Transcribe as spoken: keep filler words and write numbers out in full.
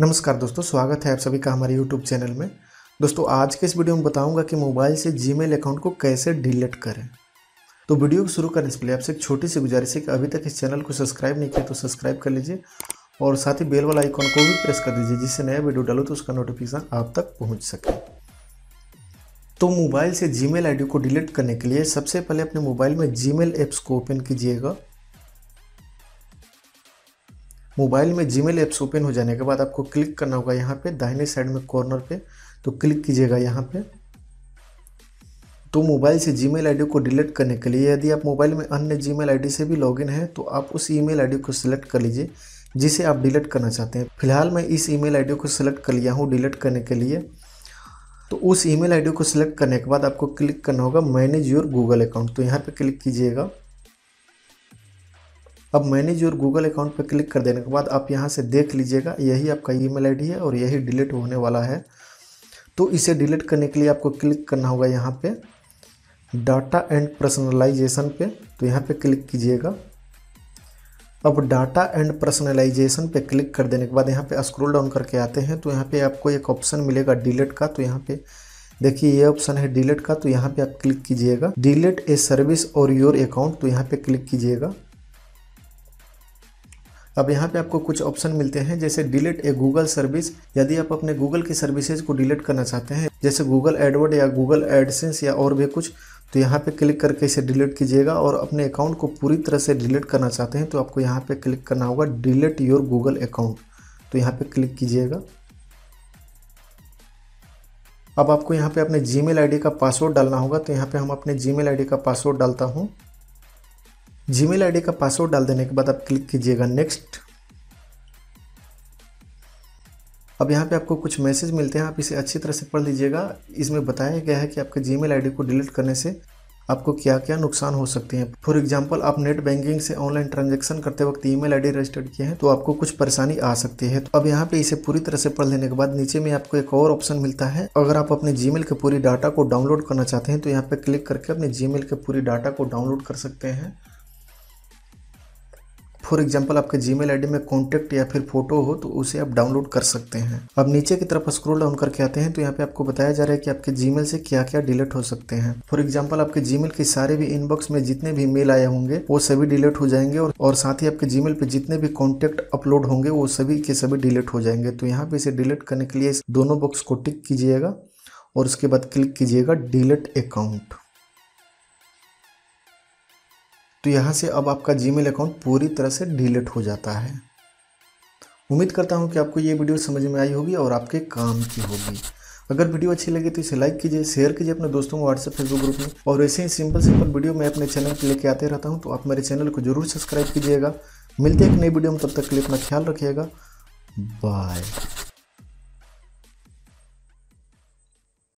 नमस्कार दोस्तों, स्वागत है आप सभी का हमारे YouTube चैनल में। दोस्तों आज के इस वीडियो में बताऊंगा कि मोबाइल से Gmail अकाउंट को कैसे डिलीट करें। तो वीडियो को शुरू करने से पहले आपसे एक छोटी सी गुजारिश है कि अभी तक इस चैनल को सब्सक्राइब नहीं किया तो सब्सक्राइब कर लीजिए और साथ ही बेल वाला आइकॉन को भी प्रेस कर दीजिए, जिससे नया वीडियो डालो तो उसका नोटिफिकेशन आप तक पहुँच सके। तो मोबाइल से Gmail आईडी को डिलीट करने के लिए सबसे पहले अपने मोबाइल में Gmail ऐप्स को ओपन कीजिएगा। मोबाइल में Gmail ऐप्स ओपन हो जाने के बाद आपको क्लिक करना होगा यहाँ पे दाहिने साइड में कॉर्नर पे, तो क्लिक कीजिएगा यहाँ पे। तो मोबाइल से Gmail आईडी को डिलीट करने के लिए यदि आप मोबाइल में अन्य Gmail आईडी से भी लॉगिन है तो आप उस ईमेल आईडी को सिलेक्ट कर लीजिए जिसे आप डिलीट करना चाहते हैं। फिलहाल मैं इस ईमेल आईडी को सिलेक्ट कर लिया हूँ डिलीट करने के लिए। तो उस ईमेल आईडी को सिलेक्ट करने के बाद आपको क्लिक करना होगा मैनेज योर गूगल अकाउंट, तो यहाँ पर क्लिक कीजिएगा। अब मैनेज योर गूगल अकाउंट पर क्लिक कर देने के बाद आप यहां से देख लीजिएगा यही आपका ईमेल आईडी है और यही डिलीट होने वाला है। तो इसे डिलीट करने के लिए आपको क्लिक करना होगा यहां पे डाटा एंड पर्सनलाइजेशन पे, तो यहां पे क्लिक कीजिएगा। अब डाटा एंड पर्सनलाइजेशन पे क्लिक कर देने के बाद यहाँ पर स्क्रॉल डाउन करके आते हैं तो यहाँ पर आपको एक ऑप्शन मिलेगा डिलीट का। तो यहाँ पर देखिए ये ऑप्शन है डिलीट का, तो यहाँ पर आप क्लिक कीजिएगा डिलीट ए सर्विस और योर अकाउंट, तो यहाँ पर क्लिक कीजिएगा। अब यहाँ पे आपको कुछ ऑप्शन मिलते हैं जैसे डिलीट ए गूगल सर्विस, यदि आप अपने गूगल की सर्विसेज को डिलीट करना चाहते हैं जैसे गूगल एडवर्ड या गूगल एडसेंस या और भी कुछ, तो यहाँ पे क्लिक करके इसे डिलीट कीजिएगा। और अपने अकाउंट को पूरी तरह से डिलीट करना चाहते हैं तो आपको यहाँ पे क्लिक करना होगा डिलीट योर गूगल अकाउंट, तो यहाँ पर क्लिक कीजिएगा। अब आपको यहाँ पर अपने जीमेल आईडी का पासवर्ड डालना होगा, तो यहाँ पर हम अपने जीमेल आईडी का पासवर्ड डालता हूँ। जीमेल आईडी का पासवर्ड डाल देने के बाद आप क्लिक कीजिएगा नेक्स्ट। अब यहाँ पे आपको कुछ मैसेज मिलते हैं, आप इसे अच्छी तरह से पढ़ लीजिएगा। इसमें बताया गया है कि आपके जीमेल आईडी को डिलीट करने से आपको क्या क्या नुकसान हो सकते हैं। फॉर एग्जांपल आप नेट बैंकिंग से ऑनलाइन ट्रांजैक्शन करते वक्त ईमेल आईडी रजिस्टर्ड किए हैं तो आपको कुछ परेशानी आ सकती है। तो अब यहाँ पे इसे पूरी तरह से पढ़ लेने के बाद नीचे में आपको एक और ऑप्शन मिलता है, अगर आप अपने जीमेल के पूरी डाटा को डाउनलोड करना चाहते हैं तो यहाँ पे क्लिक करके अपने जीमेल के पूरी डाटा को डाउनलोड कर सकते हैं। फॉर एग्जाम्पल आपके जीमेल आईडी में कॉन्टैक्ट या फिर फोटो हो तो उसे आप डाउनलोड कर सकते हैं। अब नीचे की तरफ स्क्रॉल डाउन करके आते हैं तो यहाँ पे आपको बताया जा रहा है कि आपके जीमेल से क्या क्या डिलीट हो सकते हैं। फॉर एग्जाम्पल आपके जीमेल के सारे भी इनबॉक्स में जितने भी मेल आए होंगे वो सभी डिलीट हो जाएंगे और, और साथ ही आपके जीमेल पे जितने भी कॉन्टैक्ट अपलोड होंगे वो सभी के सभी डिलीट हो जाएंगे। तो यहाँ पे इसे डिलीट करने के लिए इस दोनों बॉक्स को टिक कीजिएगा और उसके बाद क्लिक कीजिएगा डिलीट अकाउंट। तो यहाँ से अब आपका जीमेल अकाउंट पूरी तरह से डिलीट हो जाता है। उम्मीद करता हूँ कि आपको ये वीडियो समझ में आई होगी और आपके काम की होगी। अगर वीडियो अच्छी लगी तो इसे लाइक कीजिए, शेयर कीजिए अपने दोस्तों को व्हाट्सएप फेसबुक ग्रुप में, और ऐसे ही सिंपल सिंपल वीडियो मैं अपने चैनल पर लेके आते रहता हूँ। तो आप मेरे चैनल को जरूर सब्सक्राइब कीजिएगा। मिलते हैं एक नई वीडियो में, तब तक के लिए अपना ख्याल रखिएगा। बाय।